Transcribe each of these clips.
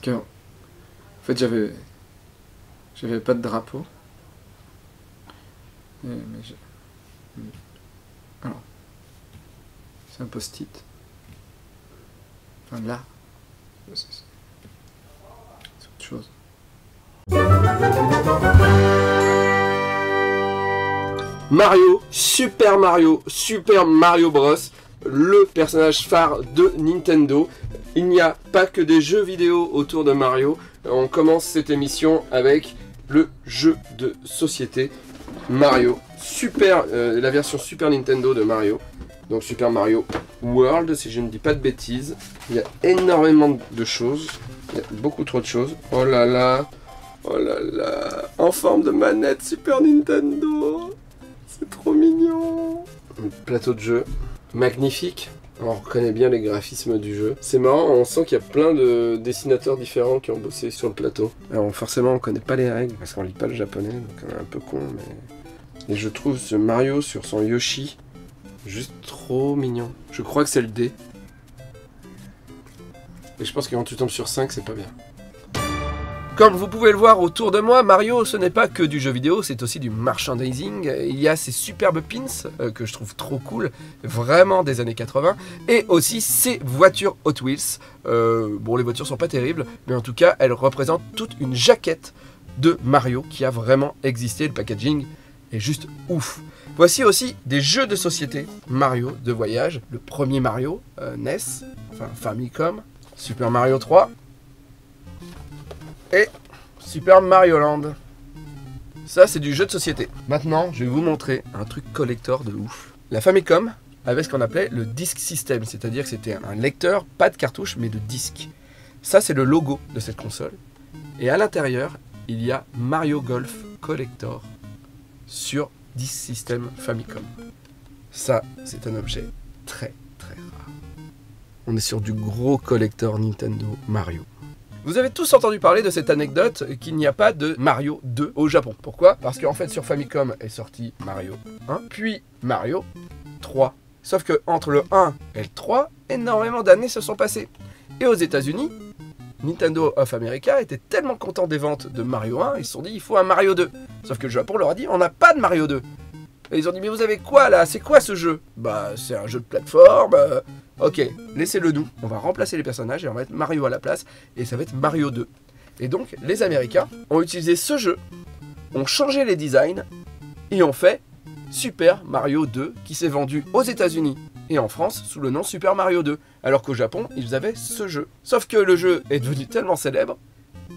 Parce que, en fait, j'avais pas de drapeau. Mais je... Alors, c'est un post-it. Enfin, là, c'est autre chose. Mario, Super Mario, Super Mario Bros, le personnage phare de Nintendo. Il n'y a pas que des jeux vidéo autour de Mario. On commence cette émission avec le jeu de société Mario. La version Super Nintendo de Mario. Donc Super Mario World, si je ne dis pas de bêtises. Il y a énormément de choses. Il y a beaucoup trop de choses. Oh là là. Oh là là. En forme de manette Super Nintendo. C'est trop mignon. Le plateau de jeu. Magnifique. On reconnaît bien les graphismes du jeu. C'est marrant, on sent qu'il y a plein de dessinateurs différents qui ont bossé sur le plateau. Alors forcément, on connaît pas les règles parce qu'on lit pas le japonais, donc on est un peu con, mais... Et je trouve ce Mario sur son Yoshi juste trop mignon. Je crois que c'est le D. Et je pense que quand tu tombes sur 5, c'est pas bien. Comme vous pouvez le voir autour de moi, Mario, ce n'est pas que du jeu vidéo, c'est aussi du merchandising. Il y a ces superbes pins que je trouve trop cool, vraiment des années 80. Et aussi ces voitures Hot Wheels. Bon, les voitures sont pas terribles, mais en tout cas, elles représentent toute une jaquette de Mario qui a vraiment existé. Le packaging est juste ouf. Voici aussi des jeux de société Mario de voyage. Le premier Mario, NES, enfin Famicom, Super Mario 3. Et Super Mario Land. Ça, c'est du jeu de société. Maintenant, je vais vous montrer un truc collector de ouf. La Famicom avait ce qu'on appelait le Disc System, c'est-à-dire que c'était un lecteur, pas de cartouche, mais de disque. Ça, c'est le logo de cette console. Et à l'intérieur, il y a Mario Golf Collector sur Disc System Famicom. Ça, c'est un objet très, très rare. On est sur du gros collector Nintendo Mario. Vous avez tous entendu parler de cette anecdote qu'il n'y a pas de Mario 2 au Japon. Pourquoi? Parce qu'en fait sur Famicom est sorti Mario 1, puis Mario 3. Sauf que entre le 1 et le 3, énormément d'années se sont passées. Et aux États-Unis, Nintendo of America était tellement content des ventes de Mario 1, ils se sont dit il faut un Mario 2. Sauf que le Japon leur a dit on n'a pas de Mario 2. Et ils ont dit mais vous avez quoi là? C'est quoi ce jeu? Bah c'est un jeu de plateforme. Ok, laissez-le nous, on va remplacer les personnages et on va mettre Mario à la place, et ça va être Mario 2. Et donc, les Américains ont utilisé ce jeu, ont changé les designs, et ont fait Super Mario 2, qui s'est vendu aux États-Unis et en France sous le nom Super Mario 2, alors qu'au Japon, ils avaient ce jeu. Sauf que le jeu est devenu tellement célèbre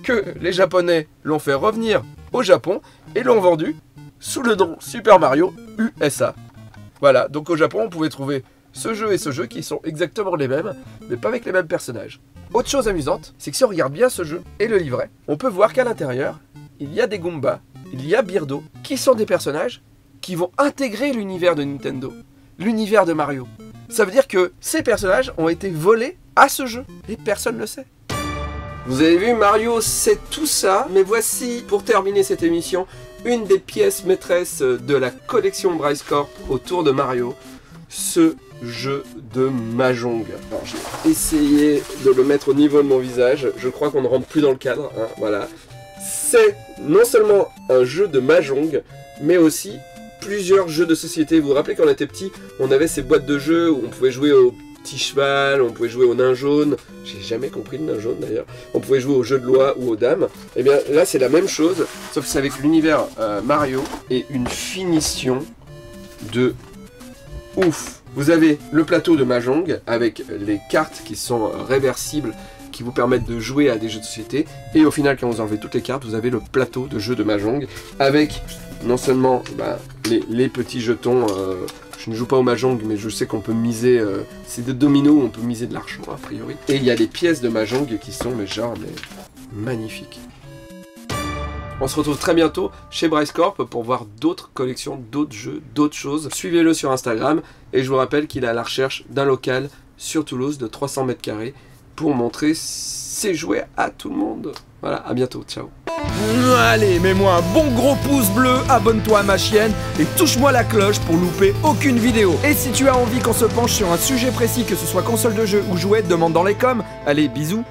que les Japonais l'ont fait revenir au Japon et l'ont vendu sous le nom Super Mario U.S.A. Voilà, donc au Japon, on pouvait trouver... ce jeu et ce jeu qui sont exactement les mêmes, mais pas avec les mêmes personnages. Autre chose amusante, c'est que si on regarde bien ce jeu et le livret, on peut voir qu'à l'intérieur, il y a des Goombas, il y a Birdo, qui sont des personnages qui vont intégrer l'univers de Nintendo, l'univers de Mario. Ça veut dire que ces personnages ont été volés à ce jeu, et personne ne le sait. Vous avez vu, Mario c'est tout ça, mais voici, pour terminer cette émission, une des pièces maîtresses de la collection Bryce Corp autour de Mario, ce jeu de mahjong. Alors, j'ai essayé de le mettre au niveau de mon visage. Je crois qu'on ne rentre plus dans le cadre. Hein, voilà. C'est non seulement un jeu de mahjong, mais aussi plusieurs jeux de société. Vous vous rappelez quand on était petit, on avait ces boîtes de jeux où on pouvait jouer au petit cheval, on pouvait jouer au nain jaune. J'ai jamais compris le nain jaune d'ailleurs. On pouvait jouer au jeu de loi ou aux dames. Et bien là, c'est la même chose, sauf que c'est avec l'univers Mario et une finition de ouf. Vous avez le plateau de mahjong avec les cartes qui sont réversibles, qui vous permettent de jouer à des jeux de société. Et au final, quand vous enlevez toutes les cartes, vous avez le plateau de jeu de mahjong avec non seulement les petits jetons. Je ne joue pas au mahjong, mais je sais qu'on peut miser. C'est des dominos, on peut miser de l'argent a priori. Et il y a des pièces de mahjong qui sont magnifiques. On se retrouve très bientôt chez Bryce Corp pour voir d'autres collections, d'autres jeux, d'autres choses. Suivez-le sur Instagram et je vous rappelle qu'il est à la recherche d'un local sur Toulouse de 300 m² pour montrer ses jouets à tout le monde. Voilà, à bientôt, ciao. Allez, mets-moi un bon gros pouce bleu, abonne-toi à ma chaîne et touche-moi la cloche pour louper aucune vidéo. Et si tu as envie qu'on se penche sur un sujet précis, que ce soit console de jeu ou jouets, demande dans les coms. Allez, bisous.